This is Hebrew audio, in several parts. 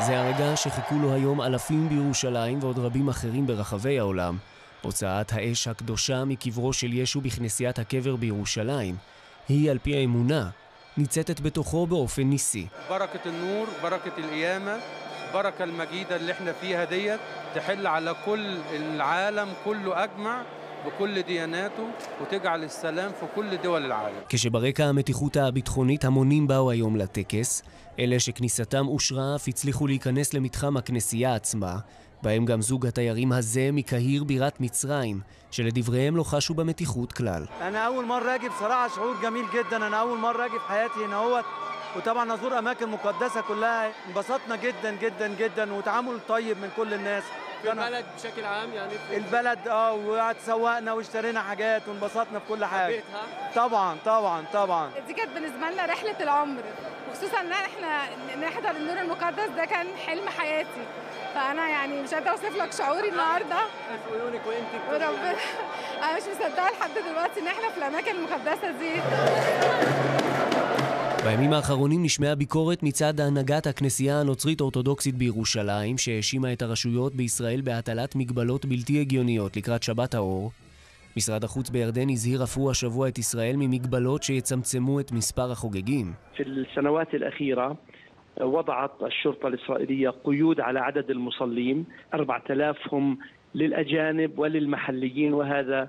זה הרגע שחיכו לו היום אלפים בירושלים ועוד רבים אחרים ברחבי העולם. הוצאת האש הקדושה מקברו של ישו בכנסיית הקבר בירושלים היא, על פי האמונה, ניצתת בתוכו באופן ניסי. ברקת הנור, ברקת הליאמה, ברקה המגידה اللي احنا فيها ديت تحل على كل العالم كله اجمع בכל דיאנתו ותגעל السلام في كل دول العالم. כשברקע המתיחות הביטחונית המונים באו היום לטקס, אלה שכניסתם אושרה אף הצליחו להיכנס למתחם הכנסייה עצמה, בהם גם זוג התיירים הזה מקהיר בירת מצרים, שלדבריהם לא חשו במתיחות כלל. אני אול מרה אגי בصراحة שיעור גמיל جدا, אני אול מרה אגי בחיאתי הנה הוות, וטבען נזור אמאקן מוקדסה כלها, انبسطنا جدا جدا جدا وتعامل طيب من كل الناس. البلد بشكل عام يعني البلد وقعد سوقنا واشترينا حاجات وانبسطنا بكل حاجه. طبعا طبعا طبعا دي كانت بالنسبه لنا رحله العمر, وخصوصا ان احنا نحضر النور المقدس ده كان حلم حياتي, فانا يعني مش قادره اوصف لك شعوري النهارده. عيونك وانت وربنا انا مش مصدقه لحد دلوقتي ان احنا في الاماكن المقدسه دي. בימים האחרונים נשמעה ביקורת מצד הנהגת הכנסייה הנוצרית-אורתודוקסית בירושלים, שהאשימה את הרשויות בישראל בהטלת מגבלות בלתי הגיוניות לקראת שבת האור. משרד החוץ בירדן הזהיר אף הוא השבוע את ישראל ממגבלות שיצמצמו את מספר החוגגים. בשנוות האחרונה وضعت الشرطة الإسرائيلية قيود على عدد المصلين 4000 هم للأجانب وللمحليين, وهذا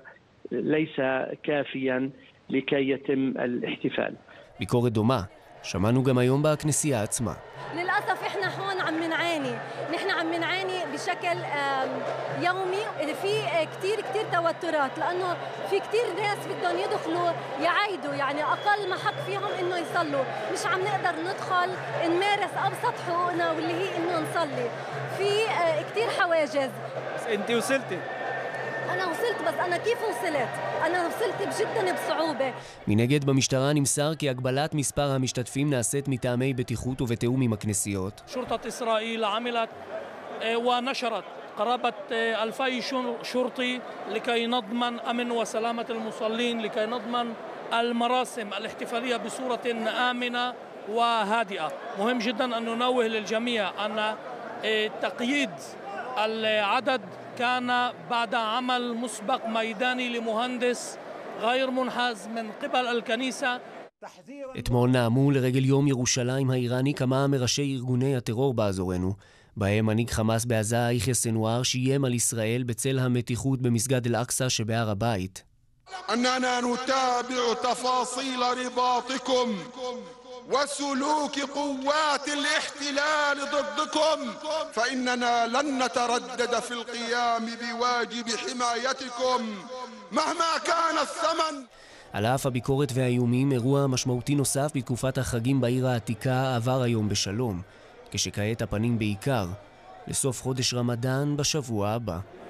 ليس كافيا لكي يتم الاحتفال. ביקורת דומה שמענו גם היום בכנסייה עצמה. للأسف احنا هون عم نعاني, نحن عم نعاني بشكل يومي, في كثير كثير توترات لانه في كثير ناس بدهم يدخلوا يعيدوا, يعني اقل ما حق فيهم انه يصلوا, مش عم نقدر ندخل نمارس ابسط حقوقنا واللي هي انه نصلي. في كثير حواجز. بس انت وصلتي. انا وصلت, بس انا كيف وصلت؟ انا وصلت جدا بصعوبه. מנגד במשטרה נמסר כי הגבלת מספר המשתתפים נעשית מטעמי בטיחות ובתיאום עם הכנסיות. שרטת ישראל עמלת ונשרת קרבת 2000 שרתי לכי נדמן אמן וסלמת المصلين, לכי נדמן المراسم الاحتفاليه بصوره امنه وهادئه. مهم جدا ان ننوه للجميع ان تقييد العدد كان بعد عمل مسبق ميداني لمهندس غير منحاز من قبل الكنيسة. אתמול נעמו לרגל יום ירושלים האיראני כמה מראשי ארגוני הטרור באזורנו, בהם מנהיג חמאס בעזה יחיא סנואר שאיים על ישראל בצל המתיחות במסגד אל-אקצא שבהר הבית. אננה נתאבע תפאסיל רבאטכם وسلوك قوات الاحتلال ضدكم, فإننا لن نتردد في القيام بواجب حمايتكم مهما كان الثمن. על אף הביקורת והאיומים, אירוע משמעותי נוסף בתקופת החגים בעיר העתיקה עבר היום בשלום, כשכעת הפנים בעיקר לסוף חודש רמדאן בשבוע הבא.